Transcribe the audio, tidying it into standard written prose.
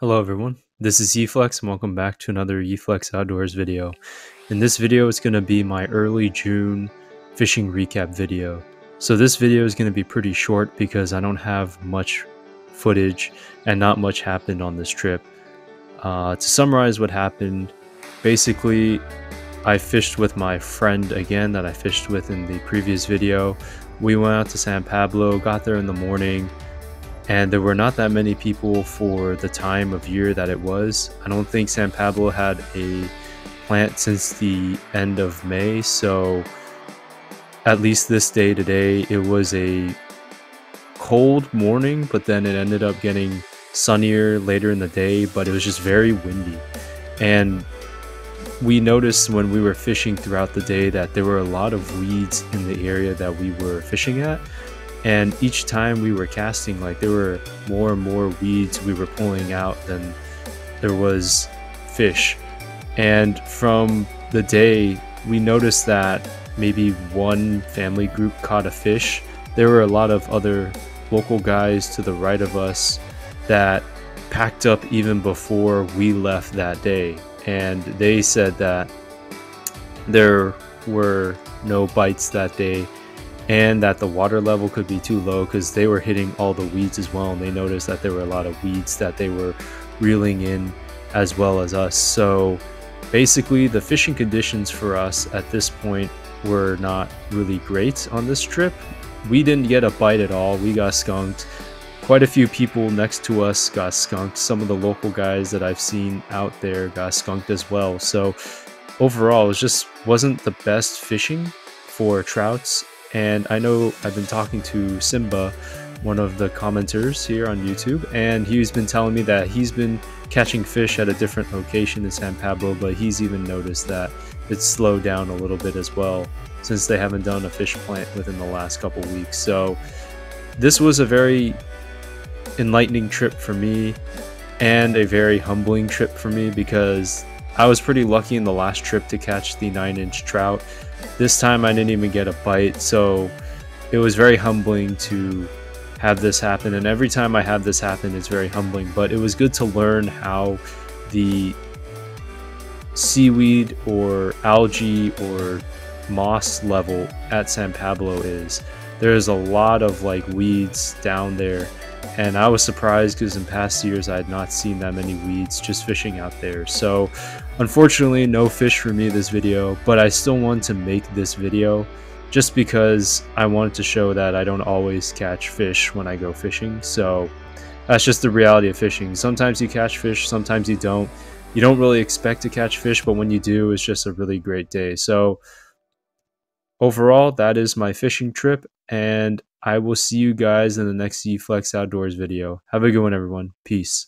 Hello everyone, this is Yeeflex and welcome back to another Yeeflex Outdoors video. In this video it's going to be my early June fishing recap video. So this video is going to be pretty short because I don't have much footage and not much happened on this trip. To summarize what happened, basically I fished with my friend again that I fished with in the previous video. We went out to San Pablo, got there in the morning, and there were not that many people for the time of year that it was. I don't think San Pablo had a plant since the end of May, so at least this day today, it was a cold morning, but then it ended up getting sunnier later in the day, but it was just very windy. And we noticed when we were fishing throughout the day that there were a lot of weeds in the area that we were fishing at. And each time we were casting, like, there were more and more weeds we were pulling out than there was fish. And from the day, we noticed that maybe one family group caught a fish. There were a lot of other local guys to the right of us that packed up even before we left that day. And they said that there were no bites that day, and that the water level could be too low because they were hitting all the weeds as well, and they noticed that there were a lot of weeds that they were reeling in as well as us. So basically the fishing conditions for us at this point were not really great on this trip. We didn't get a bite at all. We got skunked. Quite a few people next to us got skunked. Some of the local guys that I've seen out there got skunked as well. So overall, it just wasn't the best fishing for trouts. And I know I've been talking to Simba, one of the commenters here on YouTube, and he's been telling me that he's been catching fish at a different location in San Pablo, but he's even noticed that it's slowed down a little bit as well since they haven't done a fish plant within the last couple weeks. So this was a very enlightening trip for me and a very humbling trip for me because I was pretty lucky in the last trip to catch the 9-inch trout. This time I didn't even get a bite, so it was very humbling to have this happen. And every time I have this happen, it's very humbling, but it was good to learn how the seaweed or algae or moss level at San Pablo is. There's a lot of like weeds down there, and I was surprised because in past years I had not seen that many weeds just fishing out there. So unfortunately no fish for me this video, but I still wanted to make this video just because I wanted to show that I don't always catch fish when I go fishing. So that's just the reality of fishing. Sometimes you catch fish, sometimes you don't. You don't really expect to catch fish, but when you do, it's just a really great day. So overall, that is my fishing trip, and I will see you guys in the next Yeeflex Outdoors video. Have a good one, everyone. Peace.